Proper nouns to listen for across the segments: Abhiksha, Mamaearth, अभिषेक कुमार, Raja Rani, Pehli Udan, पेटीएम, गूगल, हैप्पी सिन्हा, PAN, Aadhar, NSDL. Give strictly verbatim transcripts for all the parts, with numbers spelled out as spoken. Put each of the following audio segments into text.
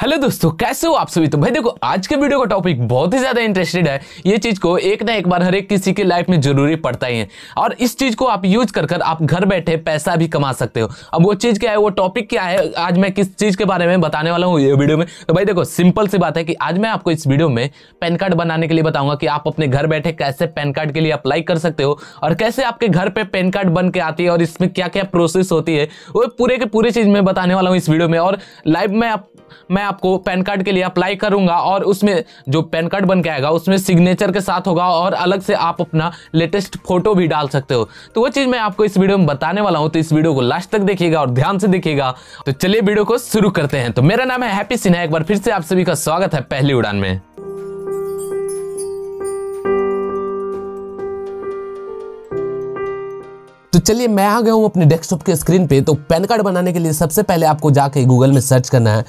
Hello दोस्तों, कैसे हो आप सभी। तो भाई देखो, आज के वीडियो का टॉपिक बहुत ही ज़्यादा इंटरेस्टेड है। ये चीज़ को एक ना एक बार हर एक किसी के लाइफ में जरूरी पड़ता ही है और इस चीज़ को आप यूज कर कर आप घर बैठे पैसा भी कमा सकते हो। अब वो चीज़ क्या है, वो टॉपिक क्या है, आज मैं किस चीज़ के बारे में बताने वाला हूँ ये वीडियो में। तो भाई देखो, सिंपल सी बात है कि आज मैं आपको इस वीडियो में पैन कार्ड बनाने के लिए बताऊँगा कि आप अपने घर बैठे कैसे पैन कार्ड के लिए अप्लाई कर सकते हो और कैसे आपके घर पर पैन कार्ड बन के आती है और इसमें क्या क्या प्रोसेस होती है, वो पूरे के पूरे चीज़ में बताने वाला हूँ इस वीडियो में। और लाइव में आप मैं आपको पैन कार्ड के लिए अप्लाई करूंगा और उसमें जो पैन कार्ड बन के आएगा उसमें सिग्नेचर के साथ होगा और अलग से आप अपना लेटेस्ट फोटो भी डाल सकते हो। तो वो चीज़ मैं आपको इस वीडियो में बताने वाला हूं, तो इस वीडियो को लास्ट तक देखिएगा और ध्यान से देखिएगा। तो चलिए वीडियो को शुरू करते हैं। तो मेरा नाम है हैप्पी सिन्हा, एक बार फिर से आप सभी का स्वागत है पहली उड़ान में। तो चलिए मैं आ गया हूँ अपने डेस्कटॉप के स्क्रीन पे। तो पैन कार्ड बनाने के लिए सबसे पहले आपको जाके गूगल में सर्च करना है,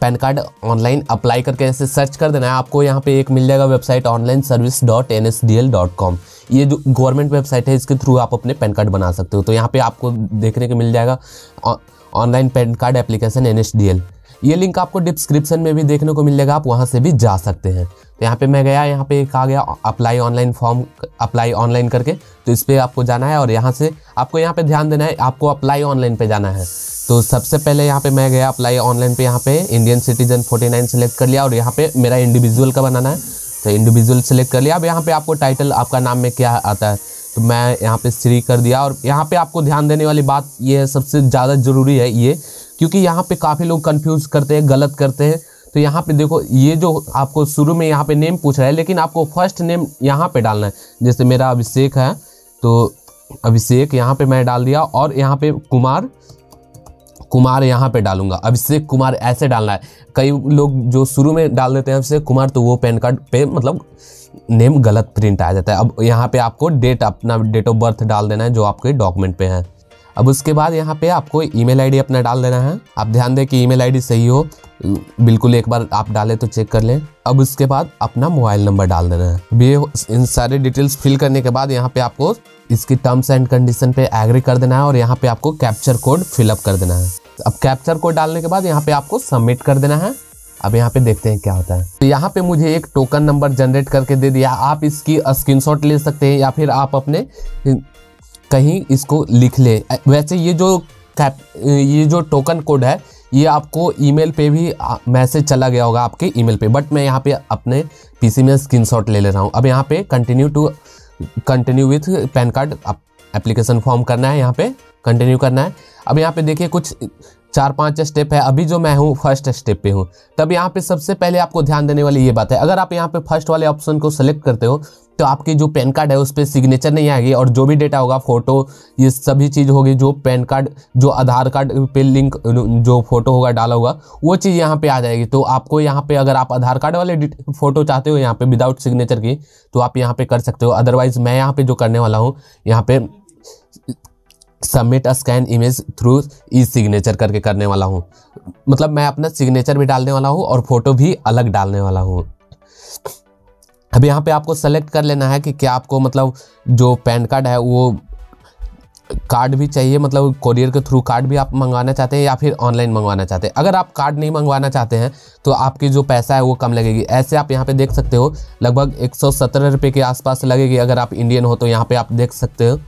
पैन कार्ड ऑनलाइन अप्लाई करके ऐसे सर्च कर देना है। आपको यहाँ पे एक मिल जाएगा website online service dot N S D L dot com, ये जो गवर्नमेंट वेबसाइट है इसके थ्रू आप अपने पैन कार्ड बना सकते हो। तो यहाँ पे आपको देखने को मिल जाएगा online PAN card application N S D L, ये लिंक आपको डिस्क्रिप्शन में भी देखने को मिल जाएगा, आप वहाँ से भी जा सकते हैं। तो यहाँ पे मैं गया, यहाँ पे एक आ गया apply online form, apply online करके, तो इस पर आपको जाना है और यहाँ से आपको यहाँ पे ध्यान देना है, आपको अप्लाई ऑनलाइन पे जाना है। तो सबसे पहले यहाँ पे मैं गया अप्लाई ऑनलाइन पे, यहाँ पे Indian citizen forty nine select कर लिया और यहाँ पे मेरा इंडिविजुअल का बनाना है, तो इंडिविजुअल सेलेक्ट कर लिया। अब यहाँ पे आपको टाइटल, आपका नाम में क्या आता है, तो मैं यहाँ पे श्री कर दिया। और यहाँ पे आपको ध्यान देने वाली बात ये सबसे ज़्यादा ज़रूरी है ये, क्योंकि यहाँ पे काफ़ी लोग कंफ्यूज करते हैं, गलत करते हैं। तो यहाँ पे देखो, ये जो आपको शुरू में यहाँ पे नेम पूछ रहा है, लेकिन आपको फर्स्ट नेम यहाँ पे डालना है। जैसे मेरा अभिषेक है, तो अभिषेक यहाँ पे मैं डाल दिया और यहाँ पे कुमार कुमार यहाँ पे डालूंगा, अभिषेक कुमार ऐसे डालना है। कई लोग जो शुरू में डाल देते हैं अभिषेक कुमार, तो वो पैन कार्ड पे मतलब नेम गलत प्रिंट आ जाता है। अब यहाँ पे आपको डेट, अपना डेट ऑफ बर्थ डाल देना है जो आपके डॉक्यूमेंट पे है। अब उसके बाद यहाँ पे आपको ईमेल आईडी अपना डाल देना है, आप ध्यान दें कि ईमेल आईडी सही हो, बिल्कुल एक बार आप डालें तो चेक कर लें। अब उसके बाद अपना मोबाइल नंबर डाल देना है। अब ये इन सारे डिटेल्स फिल करने के बाद यहाँ पे आपको इसकी टर्म्स एंड कंडीशन पे एग्री कर देना है और यहाँ पे आपको कैप्चर कोड फिलअप कर देना है। अब कैप्चर कोड डालने के बाद यहाँ पे आपको सबमिट कर देना है। अब यहाँ पे देखते हैं क्या होता है। तो यहाँ पे मुझे एक टोकन नंबर जनरेट करके दे दिया, आप इसकी स्क्रीनशॉट ले सकते हैं या फिर आप अपने कहीं इसको लिख ले। वैसे ये जो कैप ये जो टोकन कोड है ये आपको ईमेल पे भी मैसेज चला गया होगा आपके ईमेल पे, बट मैं यहाँ पे अपने पीसी में स्क्रीनशॉट ले ले रहा हूँ। अब यहाँ पे continue to continue with PAN card application form करना है, यहाँ पे कंटिन्यू करना है। अब यहाँ पे देखिए कुछ चार पांच स्टेप है, अभी जो मैं हूँ फर्स्ट स्टेप पे हूँ। तब यहाँ पे सबसे पहले आपको ध्यान देने वाली ये बात है, अगर आप यहाँ पे फर्स्ट वाले ऑप्शन को सेलेक्ट करते हो तो आपकी जो पैन कार्ड है उस पर सिग्नेचर नहीं आएगी और जो भी डेटा होगा, फोटो, ये सभी चीज़ होगी जो पैन कार्ड, जो आधार कार्ड पे लिंक, जो फोटो होगा डाला होगा वो चीज़ यहाँ पे आ जाएगी। तो आपको यहाँ पे अगर आप आधार कार्ड वाले फ़ोटो चाहते हो यहाँ पे विदाउट सिग्नेचर की, तो आप यहाँ पे कर सकते हो। अदरवाइज मैं यहाँ पे जो करने वाला हूँ, यहाँ पे submit scan image through e signature करके करने वाला हूँ, मतलब मैं अपना सिग्नेचर भी डालने वाला हूँ और फोटो भी अलग डालने वाला हूँ। अब यहाँ पे आपको सेलेक्ट कर लेना है कि क्या आपको मतलब जो पैन कार्ड है वो कार्ड भी चाहिए, मतलब कोरियर के थ्रू कार्ड भी आप मंगवाना चाहते हैं या फिर ऑनलाइन मंगवाना चाहते हैं। अगर आप कार्ड नहीं मंगवाना चाहते हैं तो आपकी जो पैसा है वो कम लगेगी। ऐसे आप यहाँ पे देख सकते हो, लगभग एक सौ सत्रह रुपये के आसपास लगेगी अगर आप इंडियन हो तो। यहाँ पर आप देख सकते हो,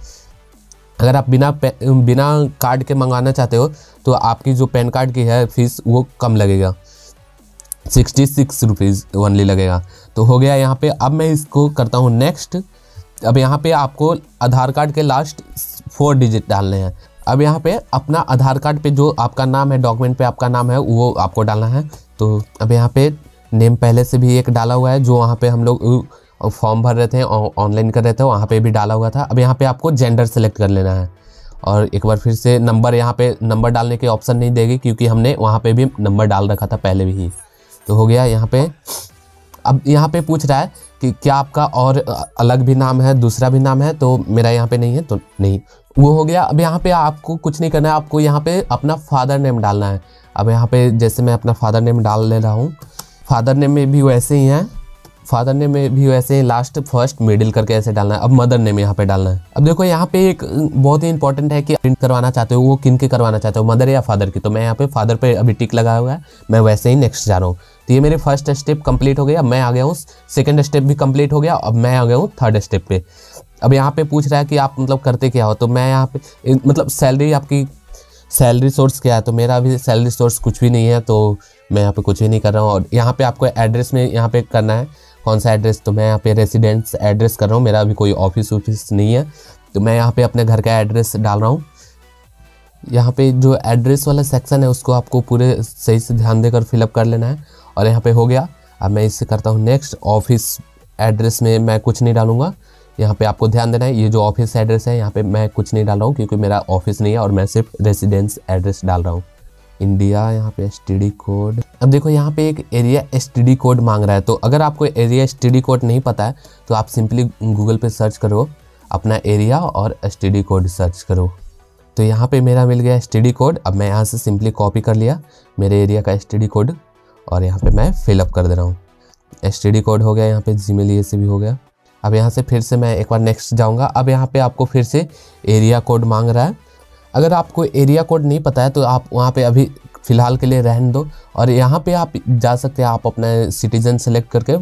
अगर आप बिना बिना कार्ड के मंगवाना चाहते हो तो आपकी जो पैन कार्ड की है फीस वो कम लगेगा, सिक्सटी सिक्स रुपीज़ ओनली लगेगा। तो हो गया यहाँ पे। अब मैं इसको करता हूँ नेक्स्ट। अब यहाँ पे आपको आधार कार्ड के लास्ट फोर डिजिट डालने हैं। अब यहाँ पे अपना आधार कार्ड पे जो आपका नाम है, डॉक्यूमेंट पे आपका नाम है वो आपको डालना है। तो अब यहाँ पे नेम पहले से भी एक डाला हुआ है जो वहाँ पे हम लोग फॉर्म भर रहे थे, ऑनलाइन कर रहे थे, वहाँ पर भी डाला हुआ था। अब यहाँ पर आपको जेंडर सेलेक्ट कर लेना है और एक बार फिर से नंबर, यहाँ पर नंबर डालने के ऑप्शन नहीं देगी क्योंकि हमने वहाँ पर भी नंबर डाल रखा था पहले भी। तो हो गया यहाँ पे। अब यहाँ पे पूछ रहा है कि क्या आपका और अलग भी नाम है, दूसरा भी नाम है, तो मेरा यहाँ पे नहीं है तो नहीं, वो हो गया। अब यहाँ पे आपको कुछ नहीं करना है, आपको यहाँ पे अपना फादर नेम डालना है। अब यहाँ पे जैसे मैं अपना फादर नेम डाल ले रहा हूँ, फादर नेम में भी वैसे ही है, फादर नेम में भी वैसे लास्ट फर्स्ट मिडिल करके ऐसे डालना है। अब मदर नेम यहाँ पे डालना है। अब देखो यहाँ पे एक बहुत ही इंपॉर्टेंट है कि प्रिंट करवाना चाहते हो वो किन के करवाना चाहते हो, मदर या फादर की। तो मैं यहाँ पे फादर पे अभी टिक लगाया हुआ है, मैं वैसे ही नेक्स्ट जा रहा हूँ। तो ये मेरे फर्स्ट स्टेप कंप्लीट हो गया, मैं आ गया हूँ। सेकेंड स्टेप भी कंप्लीट हो गया, अब मैं आ गया हूँ थर्ड स्टेप पे। अब यहाँ पे पूछ रहा है कि आप मतलब करते क्या हो, तो मैं यहाँ पे मतलब सैलरी, आपकी सैलरी सोर्स क्या है, तो मेरा अभी सैलरी सोर्स कुछ भी नहीं है, तो मैं यहाँ पे कुछ भी नहीं कर रहा हूँ। और यहाँ पे आपको एड्रेस में यहाँ पे करना है कौन सा एड्रेस, तो मैं यहाँ पे रेसिडेंस एड्रेस कर रहा हूँ, मेरा अभी कोई ऑफिस ऑफिस नहीं है। तो मैं यहाँ पे अपने घर का एड्रेस डाल रहा हूँ। यहाँ पे जो एड्रेस वाला सेक्शन है उसको आपको पूरे सही से ध्यान देकर फिलअप कर लेना है। और यहाँ पे हो गया। अब मैं इससे करता हूँ नेक्स्ट। ऑफिस एड्रेस में मैं कुछ नहीं डालूँगा, यहाँ पे आपको ध्यान देना है। ये जो ऑफिस एड्रेस है यहाँ पे मैं कुछ नहीं डाल रहा हूँ क्योंकि मेरा ऑफिस नहीं है और मैं सिर्फ रेसिडेंस एड्रेस डाल रहा हूँ। इंडिया, यहाँ पे एसटीडी कोड। अब देखो यहाँ पे एक एरिया एसटीडी कोड मांग रहा है, तो अगर आपको एरिया एसटीडी कोड नहीं पता है तो आप सिंपली गूगल पे सर्च करो, अपना एरिया और एसटीडी कोड सर्च करो। तो यहाँ पे मेरा मिल गया एसटीडी कोड। अब मैं यहाँ से सिंपली कॉपी कर लिया मेरे एरिया का एसटीडी कोड और यहाँ पे मैं फिलअप कर दे रहा हूँ। एसटीडी कोड हो गया, यहाँ पे जीमेल ये से भी हो गया। अब यहाँ से फिर से मैं एक बार नेक्स्ट जाऊँगा। अब यहाँ पे आपको फिर से एरिया कोड मांग रहा है। अगर आपको एरिया कोड नहीं पता है तो आप वहाँ पे अभी फ़िलहाल के लिए रहने दो और यहाँ पे आप जा सकते हैं, आप अपना सिटीज़न सेलेक्ट करके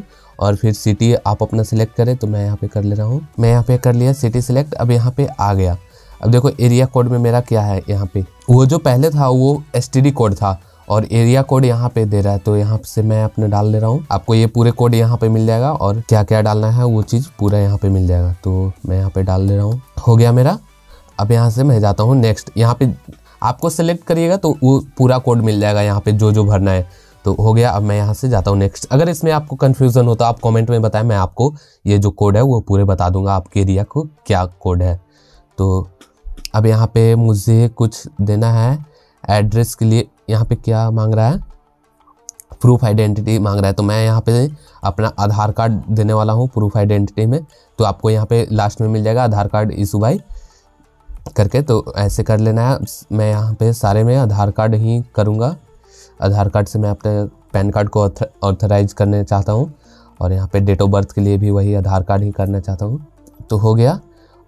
और फिर सिटी आप अपना सिलेक्ट करें। तो मैं यहाँ पे कर ले रहा हूँ, मैं यहाँ पे कर लिया सिटी सेलेक्ट। अब यहाँ पे आ गया। अब देखो एरिया कोड में मेरा क्या है, यहाँ पे वो जो पहले था वो एसटीडी कोड था और एरिया कोड यहाँ पे दे रहा है, तो यहाँ से मैं अपने डाल ले रहा हूँ। आपको ये पूरे कोड यहाँ पे मिल जाएगा और क्या क्या डालना है वो चीज़ पूरा यहाँ पे मिल जाएगा, तो मैं यहाँ पे डाल ले रहा हूँ। हो गया मेरा। अब यहाँ से मैं जाता हूँ नेक्स्ट। यहाँ पे आपको सेलेक्ट करिएगा तो वो पूरा कोड मिल जाएगा, यहाँ पे जो जो भरना है। तो हो गया। अब मैं यहाँ से जाता हूँ नेक्स्ट। अगर इसमें आपको कन्फ्यूज़न हो तो आप कमेंट में बताएं, मैं आपको ये जो कोड है वो पूरे बता दूंगा आपके एरिया को क्या कोड है। तो अब यहाँ पे मुझे कुछ देना है एड्रेस के लिए। यहाँ पे क्या मांग रहा है, प्रूफ आइडेंटिटी मांग रहा है, तो मैं यहाँ पे अपना आधार कार्ड देने वाला हूँ प्रूफ आइडेंटिटी में। तो आपको यहाँ पे लास्ट में मिल जाएगा आधार कार्ड इशू बाई करके, तो ऐसे कर लेना है। मैं यहाँ पे सारे में आधार कार्ड ही करूँगा। आधार कार्ड से मैं अपने पैन कार्ड को ऑथराइज करना चाहता हूँ और यहाँ पे डेट ऑफ बर्थ के लिए भी वही आधार कार्ड ही करना चाहता हूँ। तो हो गया।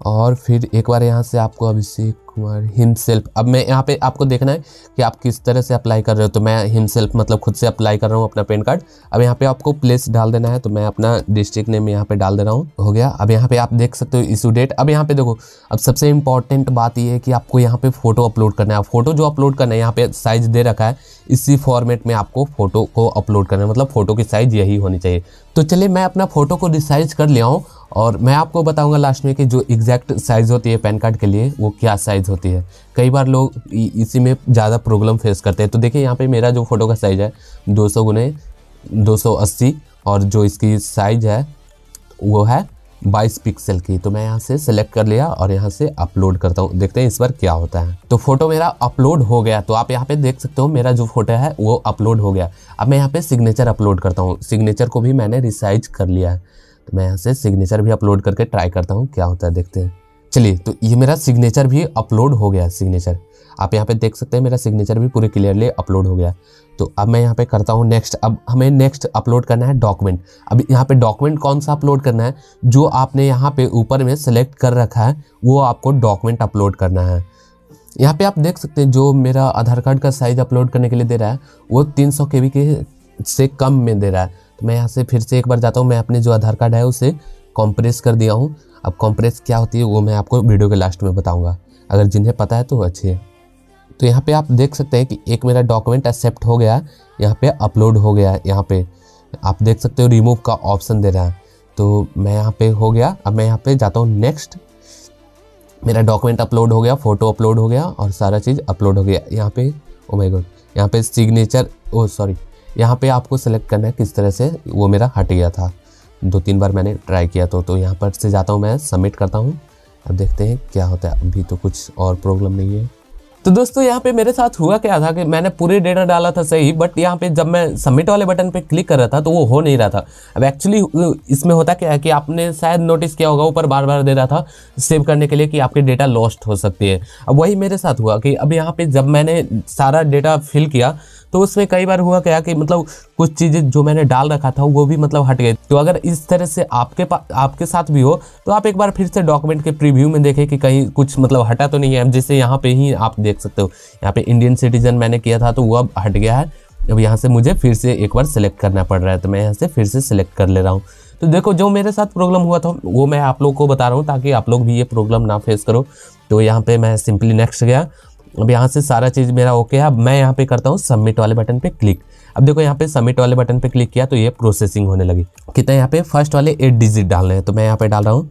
और फिर एक बार यहाँ से आपको अभिषेक कुमार हिमसेल्फ। अब मैं यहाँ पे आपको देखना है कि आप किस तरह से अप्लाई कर रहे हो, तो मैं हिमसेल्फ मतलब खुद से अप्लाई कर रहा हूँ अपना पैन कार्ड। अब यहाँ पे आपको प्लेस डाल देना है, तो मैं अपना डिस्ट्रिक्ट नेम यहाँ पे डाल दे रहा हूँ। हो गया। अब यहाँ पे आप देख सकते हो इशू डेट। अब यहाँ पे देखो, अब सबसे इंपॉर्टेंट बात ये है कि आपको यहाँ पे फोटो अपलोड करना है। फोटो जो अपलोड करना है यहाँ पे साइज दे रखा है, इसी फॉर्मेट में आपको फोटो को अपलोड करना है, मतलब फोटो की साइज यही होनी चाहिए। तो चलिए मैं अपना फोटो को रिसाइज कर लिया हूँ और मैं आपको बताऊंगा लास्ट में कि जो एग्जैक्ट साइज़ होती है पैन कार्ड के लिए वो क्या साइज़ होती है। कई बार लोग इसी में ज़्यादा प्रॉब्लम फेस करते हैं। तो देखिए यहाँ पे मेरा जो फ़ोटो का साइज़ है दो सौ गुने दो सौ अस्सी और जो इसकी साइज़ है वो है बाईस पिक्सल की। तो मैं यहाँ से सेलेक्ट कर लिया और यहाँ से अपलोड करता हूँ, देखते हैं इस बार क्या होता है। तो फोटो मेरा अपलोड हो गया, तो आप यहाँ पे देख सकते हो मेरा जो फोटो है वो अपलोड हो गया। अब मैं यहाँ पे सिग्नेचर अपलोड करता हूँ, सिग्नेचर को भी मैंने रिसाइज कर लिया है। तो मैं यहाँ से सिग्नेचर भी अपलोड करके ट्राई करता हूँ क्या होता है, देखते हैं। चलिए, तो ये मेरा सिग्नेचर भी अपलोड हो गया। सिग्नेचर आप यहाँ पे देख सकते हैं, मेरा सिग्नेचर भी पूरे क्लियरली अपलोड हो गया। तो अब मैं यहाँ पे करता हूँ नेक्स्ट। अब हमें नेक्स्ट अपलोड करना है डॉक्यूमेंट। अब यहाँ पे डॉक्यूमेंट कौन सा अपलोड करना है, जो आपने यहाँ पे ऊपर में सेलेक्ट कर रखा है वो आपको डॉक्यूमेंट अपलोड करना है। यहाँ पे आप देख सकते हैं जो मेरा आधार कार्ड का साइज़ अपलोड करने के लिए दे रहा है वो तीन सौ के बी के से कम में दे रहा है। तो मैं यहाँ से फिर से एक बार जाता हूँ, मैं अपने जो आधार कार्ड है उसे कॉम्प्रेस कर दिया हूँ। अब कॉम्प्रेस क्या होती है वो मैं आपको वीडियो के लास्ट में बताऊँगा, अगर जिन्हें पता है तो अच्छी है। तो यहाँ पे आप देख सकते हैं कि एक मेरा डॉक्यूमेंट एक्सेप्ट हो गया, यहाँ पे अपलोड हो गया। यहाँ पे आप देख सकते हो रिमूव का ऑप्शन दे रहा है, तो मैं यहाँ पे हो गया। अब मैं यहाँ पे जाता हूँ नेक्स्ट। मेरा डॉक्यूमेंट अपलोड हो गया, फ़ोटो अपलोड हो गया और सारा चीज़ अपलोड हो गया। यहाँ पे ओ माय गॉड, यहाँ पे सिग्नेचर, ओ सॉरी, यहाँ पे आपको सेलेक्ट करना है किस तरह से, वो मेरा हट गया था, दो तीन बार मैंने ट्राई किया। तो तो यहाँ पर से जाता हूँ, मैं सबमिट करता हूँ। अब देखते हैं क्या होता है। अभी तो कुछ और प्रॉब्लम नहीं है। तो दोस्तों यहाँ पे मेरे साथ हुआ क्या था कि मैंने पूरे डेटा डाला था सही, बट यहाँ पे जब मैं सबमिट वाले बटन पे क्लिक कर रहा था तो वो हो नहीं रहा था। अब एक्चुअली इसमें होता क्या है कि आपने शायद नोटिस किया होगा ऊपर बार बार दे रहा था सेव करने के लिए कि आपके डेटा लॉस्ट हो सकती है। अब वही मेरे साथ हुआ कि अब यहाँ पे जब मैंने सारा डेटा फिल किया तो उसमें कई बार हुआ क्या कि मतलब कुछ चीज़ें जो मैंने डाल रखा था वो भी मतलब हट गई। तो अगर इस तरह से आपके पास आपके साथ भी हो तो आप एक बार फिर से डॉक्यूमेंट के प्रीव्यू में देखें कि कहीं कुछ मतलब हटा तो नहीं है। जैसे यहाँ पे ही आप देख सकते हो, यहाँ पे इंडियन सिटीजन मैंने किया था तो वो अब हट गया है। अब यहाँ से मुझे फिर से एक बार सेलेक्ट करना पड़ रहा है, तो मैं यहाँ से फिर से सेलेक्ट कर ले रहा हूँ। तो देखो जो मेरे साथ प्रॉब्लम हुआ था वो मैं आप लोगों को बता रहा हूँ ताकि आप लोग भी ये प्रॉब्लम ना फेस करो। तो यहाँ पे मैं सिंपली नेक्स्ट गया। अब यहाँ से सारा चीज़ मेरा ओके है। अब मैं यहाँ पे करता हूँ सबमिट वाले बटन पे क्लिक। अब देखो यहाँ पे सबमिट वाले बटन पे क्लिक किया तो ये प्रोसेसिंग होने लगी। कितना यहाँ पे फर्स्ट वाले एट डिजिट डालने हैं तो मैं यहाँ पे डाल रहा हूँ।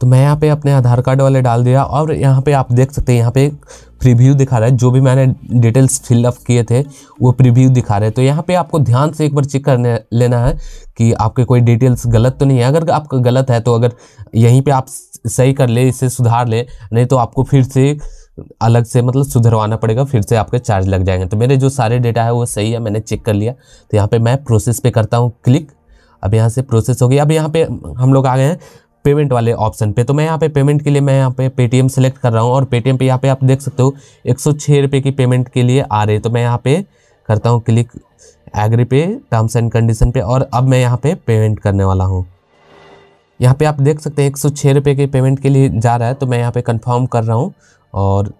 तो मैं यहाँ पे अपने आधार कार्ड वाले डाल दिया और यहाँ पे आप देख सकते हैं यहाँ पे प्रीव्यू दिखा रहा है, जो भी मैंने डिटेल्स फिलअप किए थे वो प्रीव्यू दिखा रहे हैं। तो यहाँ पे आपको ध्यान से एक बार चेक करने लेना है कि आपके कोई डिटेल्स गलत तो नहीं है। अगर आपका गलत है तो अगर यहीं पर आप सही कर ले, इसे सुधार ले, नहीं तो आपको फिर से अलग से मतलब सुधरवाना पड़ेगा, फिर से आपके चार्ज लग जाएंगे। तो मेरे जो सारे डेटा है वो सही है, मैंने चेक कर लिया। तो यहाँ पे मैं प्रोसेस पे करता हूँ क्लिक। अब यहाँ से प्रोसेस हो गई। अब यहाँ पे हम लोग आ गए हैं पेमेंट वाले ऑप्शन पे। तो मैं यहाँ पे पेमेंट के लिए मैं यहाँ पे पेटीएम सेलेक्ट कर रहा हूँ और पेटीएम पे यहाँ पे आप देख सकते हो एक सौ छः रुपये की पेमेंट के लिए आ रही है। तो मैं यहाँ पे करता हूँ क्लिक एग्री पे, टर्म्स एंड कंडीशन पे, और अब मैं यहाँ पे पेमेंट करने वाला हूँ। यहाँ पे आप देख सकते हैं एक सौ छः रुपये की पेमेंट के लिए जा रहा है। तो मैं यहाँ पे कन्फर्म कर रहा हूँ और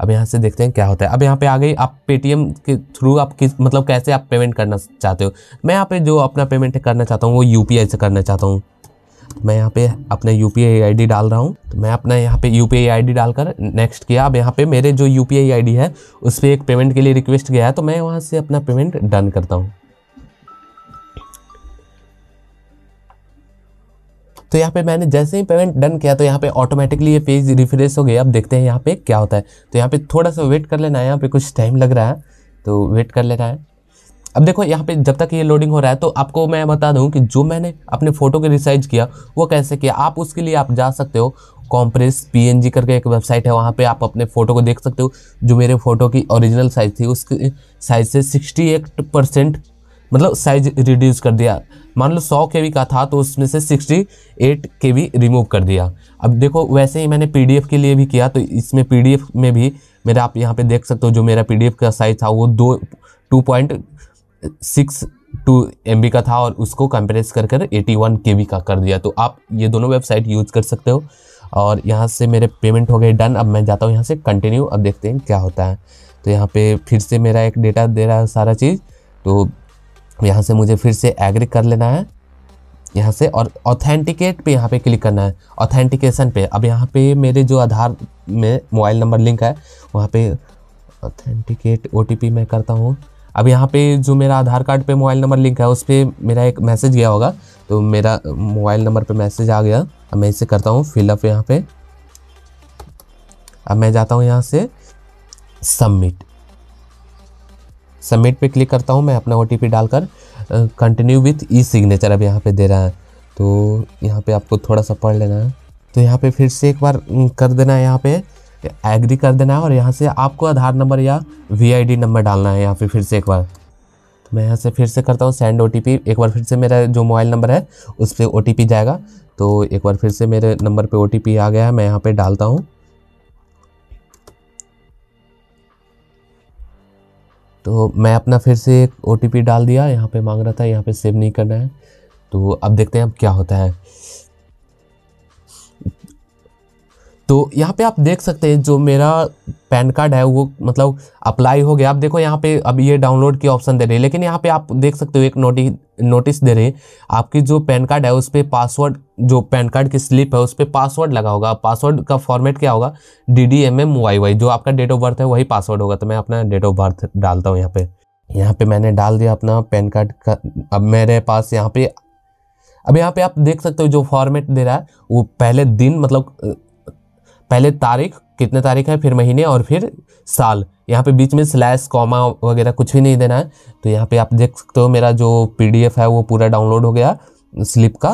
अब यहाँ से देखते हैं क्या होता है। अब यहाँ पे आ गई। आप पेटीएम के थ्रू आप किस मतलब कैसे आप पेमेंट करना चाहते हो। मैं यहाँ पे जो अपना पेमेंट करना चाहता हूँ वो यूपीआई से करना चाहता हूँ। मैं यहाँ पे अपना यूपीआई आईडी डाल रहा हूँ। तो मैं अपना यहाँ पे यूपीआई आईडी डालकर नेक्स्ट किया। अब यहाँ पे मेरे जो यूपीआई आईडी है उस पर एक पेमेंट के लिए रिक्वेस्ट गया है, तो मैं वहाँ से अपना पेमेंट डन करता हूँ। तो यहाँ पे मैंने जैसे ही पेमेंट डन किया तो यहाँ पे ऑटोमेटिकली ये पेज रिफ्रेश हो गया। अब देखते हैं यहाँ पे क्या होता है। तो यहाँ पे थोड़ा सा वेट कर लेना है, यहाँ पे कुछ टाइम लग रहा है तो वेट कर लेना है। अब देखो यहाँ पे जब तक ये लोडिंग हो रहा है तो आपको मैं बता दूँ कि जो मैंने अपने फ़ोटो के रिसाइज किया वो कैसे किया। आप उसके लिए आप जा सकते हो, कॉम्प्रेस पीएनजी करके एक वेबसाइट है, वहाँ पे आप अपने फ़ोटो को देख सकते हो। जो मेरे फ़ोटो की ओरिजिनल साइज़ थी उसकी साइज़ से सिक्सटी एट परसेंट मतलब साइज रिड्यूस कर दिया। मान लो सौ केबी का था तो उसमें से अड़सठ केबी रिमूव कर दिया। अब देखो वैसे ही मैंने पीडीएफ के लिए भी किया। तो इसमें पीडीएफ में भी मेरा आप यहाँ पे देख सकते हो जो मेरा पीडीएफ का साइज था वो दो two point six two MB का था और उसको कंप्रेस कर कर इक्यासी केबी का कर दिया। तो आप ये दोनों वेबसाइट यूज़ कर सकते हो। और यहाँ से मेरे पेमेंट हो गए डन। अब मैं जाता हूँ यहाँ से कंटिन्यू। अब देखते हैं क्या होता है। तो यहाँ पर फिर से मेरा एक डेटा दे रहा है सारा चीज़। तो यहाँ से मुझे फिर से एग्री कर लेना है यहाँ से, और ऑथेंटिकेट पे यहाँ पे क्लिक करना है, ऑथेंटिकेशन पे। अब यहाँ पे मेरे जो आधार में मोबाइल नंबर लिंक है वहाँ पे ऑथेंटिकेट ओटीपी मैं करता हूँ। अब यहाँ पे जो मेरा आधार कार्ड पे मोबाइल नंबर लिंक है उस पर मेरा एक मैसेज गया होगा, तो मेरा मोबाइल नंबर पर मैसेज आ गया। अब मैं इसे करता हूँ फिलअप यहाँ पर। अब मैं जाता हूँ यहाँ से सबमिट सबमिट पे क्लिक करता हूँ। मैं अपना ओटीपी डालकर कंटिन्यू विथ ई सिग्नेचर अब यहाँ पे दे रहा है। तो यहाँ पे आपको थोड़ा सा पढ़ लेना है। तो यहाँ पे फिर से एक बार कर देना है, यहाँ पे एग्री कर देना है, और यहाँ से आपको आधार नंबर या वीआईडी नंबर डालना है यहाँ पे फिर से एक बार। तो मैं यहाँ से फिर से करता हूँ सेंड ओटीपी। एक बार फिर से मेरा जो मोबाइल नंबर है उस पर ओटीपी जाएगा। तो एक बार फिर से मेरे नंबर पर ओटीपी आ गया है, मैं यहाँ पर डालता हूँ। तो मैं अपना फिर से एक ओटीपी डाल दिया, यहाँ पे मांग रहा था, यहाँ पे सेव नहीं करना है। तो अब देखते हैं अब क्या होता है। तो यहाँ पे आप देख सकते हैं जो मेरा पैन कार्ड है वो मतलब अप्लाई हो गया। आप देखो यहाँ पे अब ये डाउनलोड की ऑप्शन दे रही है, लेकिन यहाँ पे आप देख सकते हो एक नोटिस नोटिस दे रही है आपकी जो पैन कार्ड है उस पर पासवर्ड, जो पैन कार्ड की स्लिप है उस पर पासवर्ड लगा होगा। पासवर्ड का फॉर्मेट क्या होगा, D D M M Y Y, जो आपका डेट ऑफ बर्थ है वही पासवर्ड होगा। तो मैं अपना डेट ऑफ बर्थ डालता हूँ यहाँ पे। यहाँ पे मैंने डाल दिया अपना पैन कार्ड का। अब मेरे पास यहाँ पे अब यहाँ पे आप देख सकते हो जो फॉर्मेट दे रहा है वो पहले दिन मतलब पहले तारीख कितने तारीख है, फिर महीने और फिर साल। यहाँ पे बीच में स्लैश कॉमा वगैरह कुछ भी नहीं देना है। तो यहाँ पे आप देख सकते हो मेरा जो पीडीएफ है वो पूरा डाउनलोड हो गया स्लिप का,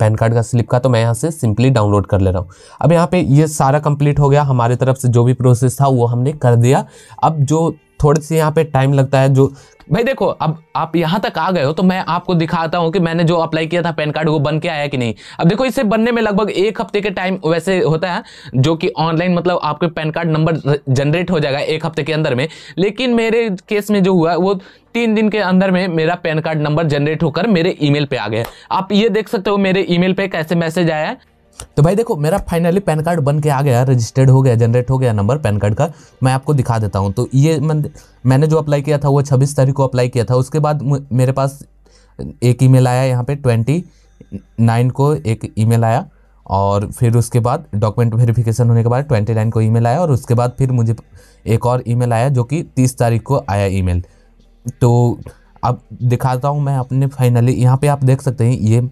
पैन कार्ड का स्लिप का। तो मैं यहाँ से सिंपली डाउनलोड कर ले रहा हूँ। अब यहाँ पे ये यह सारा कंप्लीट हो गया। हमारे तरफ से जो भी प्रोसेस था वो हमने कर दिया। अब जो थोड़ी सी यहाँ पे टाइम लगता है। जो भाई देखो, अब आप यहाँ तक आ गए हो तो मैं आपको दिखाता हूँ कि मैंने जो अप्लाई किया था पैन कार्ड वो बन के आया कि नहीं। अब देखो, इसे बनने में लगभग एक हफ्ते के टाइम वैसे होता है, जो कि ऑनलाइन मतलब आपके पैन कार्ड नंबर जनरेट हो जाएगा एक हफ्ते के अंदर में। लेकिन मेरे केस में जो हुआ वो तीन दिन के अंदर में मेरा पैन कार्ड नंबर जनरेट होकर मेरे ईमेल पे आ गया। आप ये देख सकते हो मेरे ईमेल पे कैसे मैसेज आया है। तो भाई देखो, मेरा फाइनली पैन कार्ड बन के आ गया, रजिस्टर्ड हो गया, जनरेट हो गया नंबर पैन कार्ड का। मैं आपको दिखा देता हूँ। तो ये मैंने जो अप्लाई किया था वो छब्बीस तारीख को अप्लाई किया था। उसके बाद मेरे पास एक ईमेल आया यहाँ पे, ट्वेंटी नाइन को एक ईमेल आया, और फिर उसके बाद डॉक्यूमेंट वेरिफिकेशन होने के बाद ट्वेंटी नाइन को ईमेल आया, और उसके बाद फिर मुझे एक और ईमेल आया जो कि तीस तारीख को आया ईमेल। तो अब दिखाता हूँ मैं अपने फाइनली, यहाँ पे आप देख सकते हैं ये,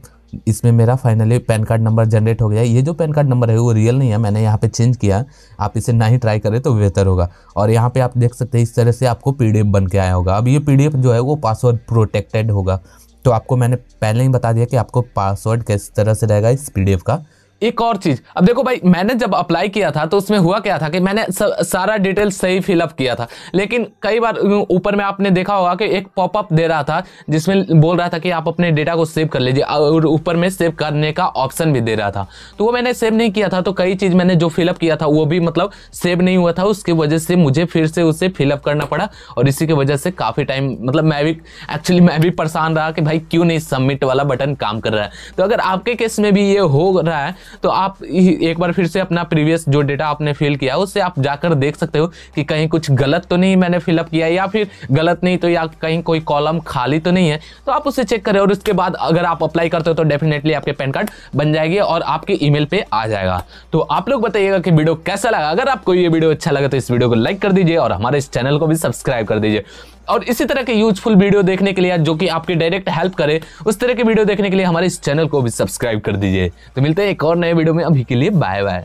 इसमें मेरा finally PAN card number generate हो गया। ये जो पैन कार्ड नंबर है वो रियल नहीं है, मैंने यहाँ पे चेंज किया। आप इसे ना ही ट्राई करें तो बेहतर होगा। और यहाँ पे आप देख सकते हैं इस तरह से आपको पीडीएफ बन के आया होगा। अब ये पीडीएफ जो है वो पासवर्ड प्रोटेक्टेड होगा। तो आपको मैंने पहले ही बता दिया कि आपको पासवर्ड किस तरह से रहेगा इस पीडीएफ का। एक और चीज़, अब देखो भाई, मैंने जब अप्लाई किया था तो उसमें हुआ क्या था कि मैंने सारा डिटेल सही फिलअप किया था, लेकिन कई बार ऊपर में आपने देखा होगा कि एक पॉपअप दे रहा था जिसमें बोल रहा था कि आप अपने डेटा को सेव कर लीजिए, और ऊपर में सेव करने का ऑप्शन भी दे रहा था। तो वो मैंने सेव नहीं किया था। तो कई चीज़ मैंने जो फिलअप किया था वो भी मतलब सेव नहीं हुआ था, उसकी वजह से मुझे फिर से उसे फिलअप करना पड़ा। और इसी की वजह से काफ़ी टाइम मतलब मैं भी एक्चुअली मैं भी परेशान रहा कि भाई क्यों नहीं सबमिट वाला बटन काम कर रहा है। तो अगर आपके केस में भी ये हो रहा है तो आप एक बार फिर से अपना प्रीवियस जो डेटा आपने फिल किया उससे आप जाकर देख सकते हो कि कहीं कुछ गलत तो नहीं मैंने फिलअप किया, या फिर गलत नहीं तो या कहीं कोई कॉलम खाली तो नहीं है, तो आप उसे चेक करें। और उसके बाद अगर आप अप्लाई करते हो तो डेफिनेटली आपके पैन कार्ड बन जाएगी और आपके ईमेल पे आ जाएगा। तो आप लोग बताइएगा कि वीडियो कैसा लगा। अगर आपको ये वीडियो अच्छा लगा तो इस वीडियो को लाइक कर दीजिए और हमारे इस चैनल को भी सब्सक्राइब कर दीजिए। और इसी तरह के यूजफुल वीडियो देखने के लिए जो कि आपकी डायरेक्ट हेल्प करे उस तरह के वीडियो देखने के लिए हमारे इस चैनल को भी सब्सक्राइब कर दीजिए। तो मिलते हैं एक और नए वीडियो में, अभी के लिए बाय बाय।